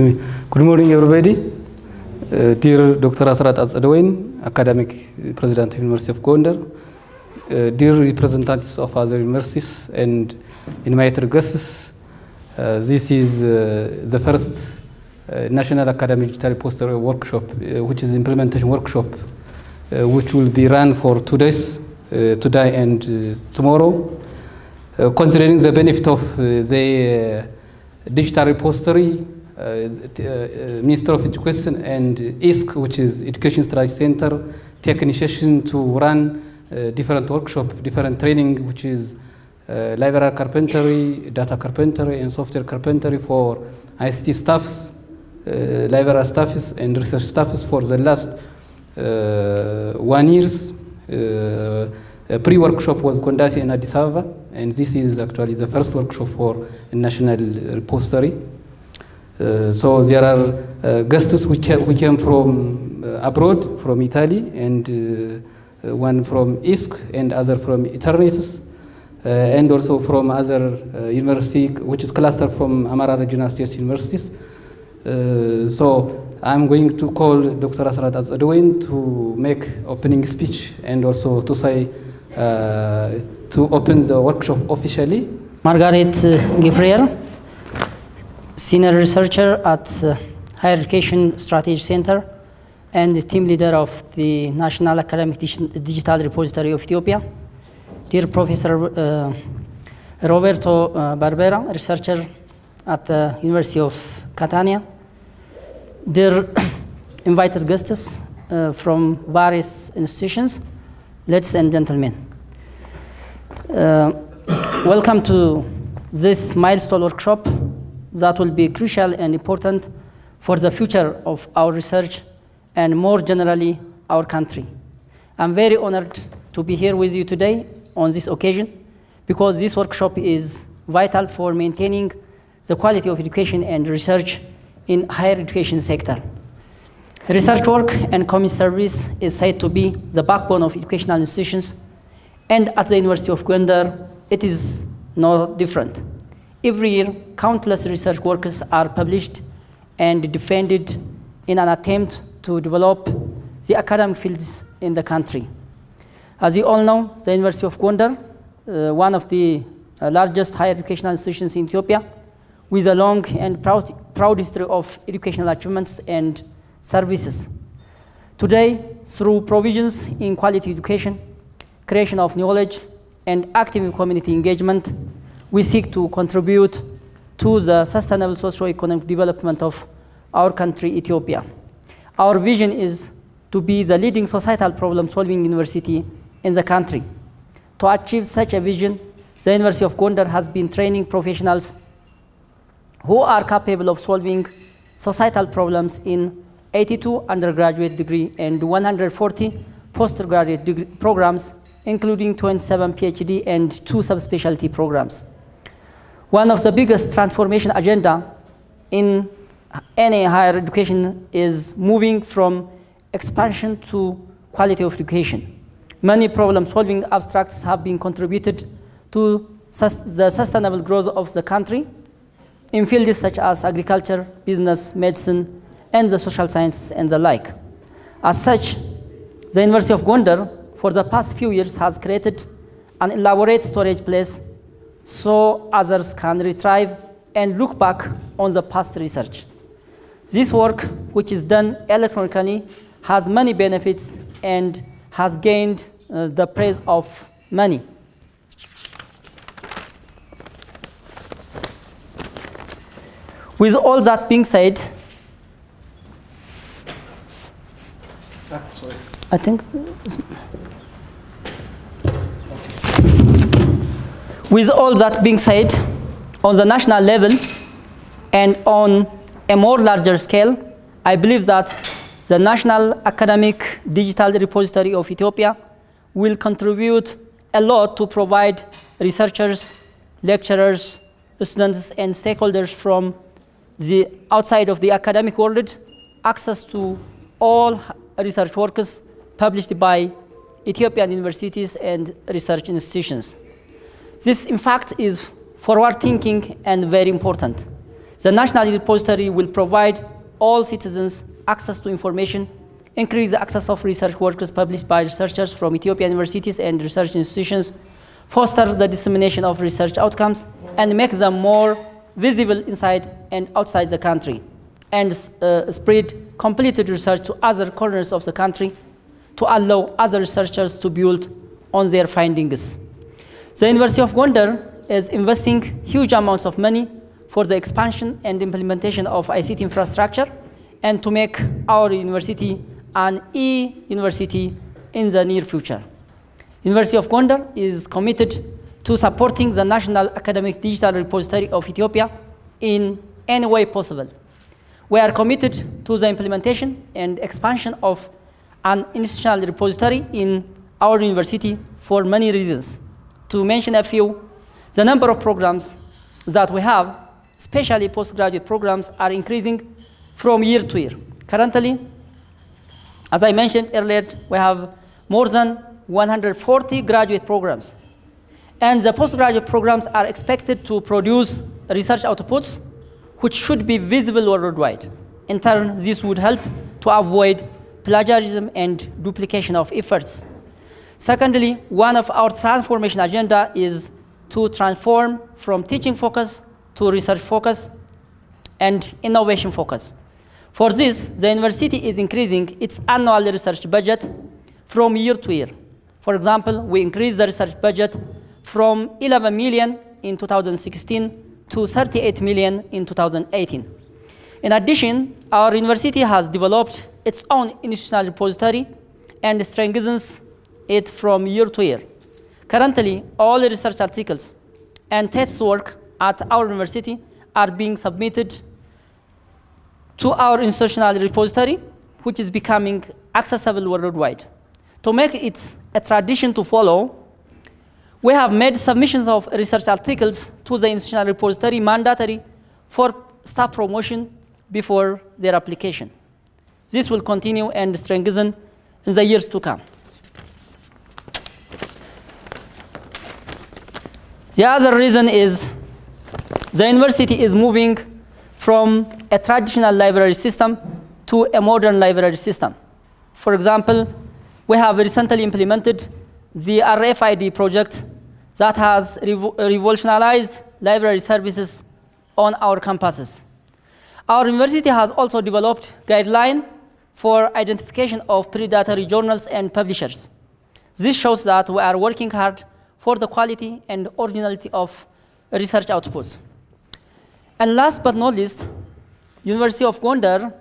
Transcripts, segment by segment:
Good morning, everybody. Dear Dr. Asrat Azadwain, Academic President of University of Gondar, dear representatives of other universities and invited guests, this is the first National Academic Digital Repository Workshop, which is implementation workshop, which will be run for 2 days, today and tomorrow. Considering the benefit of the digital repository, Minister of Education and ISK, which is Education Strategy Center, take initiation to run different workshops, different training, which is library carpentry, data carpentry, and software carpentry for ICT staffs, library staffs, and research staffs for the last 1 year. A pre-workshop was conducted in Addis Ababa, and this is actually the first workshop for a national repository. So there are guests who came from abroad, from Italy, and one from ISK, and other from Itarices, and also from other university, which is clustered from Amara Regional State universities. So I'm going to call Dr. Asrat Azadwain to make opening speech and also to say to open the workshop officially. Margaret Gifreer, Senior Researcher at Higher Education Strategy Center and the team leader of the National Academic Digital Repository of Ethiopia. Dear Professor Roberto Barbera, Researcher at the University of Catania. Dear invited guests from various institutions, ladies and gentlemen. Welcome to this milestone workshop that will be crucial and important for the future of our research and more generally our country. I'm very honored to be here with you today on this occasion because this workshop is vital for maintaining the quality of education and research in higher education sector. Research work and community service is said to be the backbone of educational institutions, and at the University of Gondar, it is no different. Every year, countless research works are published and defended in an attempt to develop the academic fields in the country. As you all know, the University of Gondar, one of the largest higher educational institutions in Ethiopia, with a long and proud history of educational achievements and services. Today, through provisions in quality education, creation of knowledge, and active community engagement, we seek to contribute to the sustainable socio-economic development of our country, Ethiopia. Our vision is to be the leading societal problem-solving university in the country. To achieve such a vision, the University of Gondar has been training professionals who are capable of solving societal problems in 82 undergraduate degree and 140 postgraduate degree programs, including 27 PhD and 2 subspecialty programs. One of the biggest transformation agenda in any higher education is moving from expansion to quality of education. Many problem-solving abstracts have been contributed to the sustainable growth of the country in fields such as agriculture, business, medicine, and the social sciences and the like. As such, the University of Gondar, for the past few years, has created an elaborate storage place so others can retrieve and look back on the past research. This work, which is done electronically, has many benefits and has gained the praise of many. With all that being said, I think. With all that being said, on the national level and on a more larger scale, I believe that the National Academic Digital Repository of Ethiopia will contribute a lot to provide researchers, lecturers, students, and stakeholders from the outside of the academic world access to all research works published by Ethiopian universities and research institutions. This, in fact, is forward-thinking and very important. The National Repository will provide all citizens access to information, increase the access of research works published by researchers from Ethiopian universities and research institutions, foster the dissemination of research outcomes, and make them more visible inside and outside the country, and spread completed research to other corners of the country to allow other researchers to build on their findings. The University of Gondar is investing huge amounts of money for the expansion and implementation of ICT infrastructure and to make our university an e-university in the near future. University of Gondar is committed to supporting the National Academic Digital Repository of Ethiopia in any way possible. We are committed to the implementation and expansion of an institutional repository in our university for many reasons. To mention a few, the number of programs that we have, especially postgraduate programs, are increasing from year to year. Currently, as I mentioned earlier, we have more than 140 graduate programs, and the postgraduate programs are expected to produce research outputs which should be visible worldwide. In turn, this would help to avoid plagiarism and duplication of efforts. Secondly, one of our transformation agenda is to transform from teaching focus to research focus and innovation focus. For this, the university is increasing its annual research budget from year to year. For example, we increased the research budget from 11 million in 2016 to 38 million in 2018. In addition, our university has developed its own institutional repository and strengthens it from year to year. Currently, all research articles and test work at our university are being submitted to our institutional repository, which is becoming accessible worldwide. To make it a tradition to follow, we have made submissions of research articles to the institutional repository mandatory for staff promotion before their application. This will continue and strengthen in the years to come. The other reason is the university is moving from a traditional library system to a modern library system. For example, we have recently implemented the RFID project that has revolutionized library services on our campuses. Our university has also developed guidelines for identification of predatory journals and publishers. This shows that we are working hard for the quality and originality of research outputs. And last but not least, University of Gondar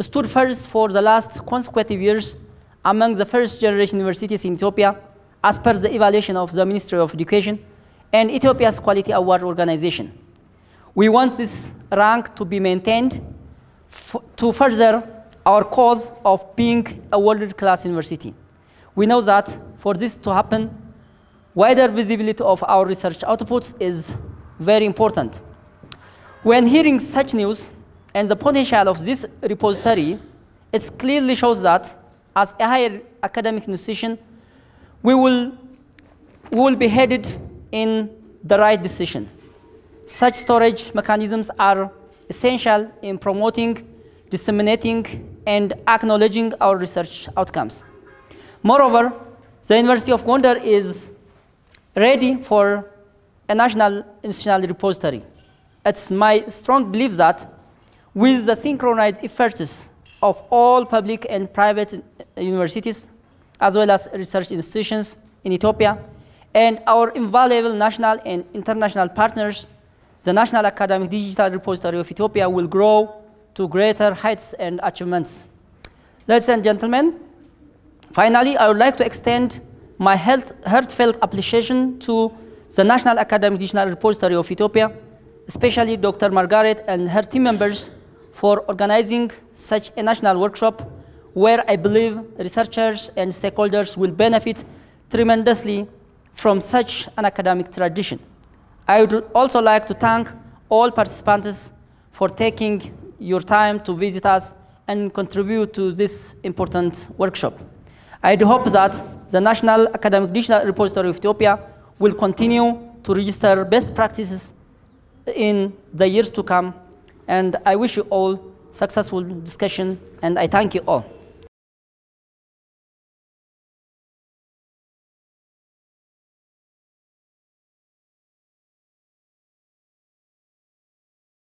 stood first for the last consecutive years among the first generation universities in Ethiopia as per the evaluation of the Ministry of Education and Ethiopia's Quality Award organization. We want this rank to be maintained to further our cause of being a world-class university. We know that for this to happen, wider visibility of our research outputs is very important. When hearing such news and the potential of this repository, it clearly shows that as a higher academic institution, we will be headed in the right decision. Such storage mechanisms are essential in promoting, disseminating, and acknowledging our research outcomes. Moreover, the University of Gondar is ready for a national institutional repository. It's my strong belief that with the synchronized efforts of all public and private universities, as well as research institutions in Ethiopia, and our invaluable national and international partners, the National Academic Digital Repository of Ethiopia will grow to greater heights and achievements. Ladies and gentlemen, finally, I would like to extend my heartfelt appreciation to the National Academic Digital Repository of Ethiopia, especially Dr. Margaret and her team members for organizing such a national workshop where I believe researchers and stakeholders will benefit tremendously from such an academic tradition. I would also like to thank all participants for taking your time to visit us and contribute to this important workshop. I do hope that the National Academic Digital Repository of Ethiopia will continue to register best practices in the years to come and I wish you all successful discussion, and I thank you all.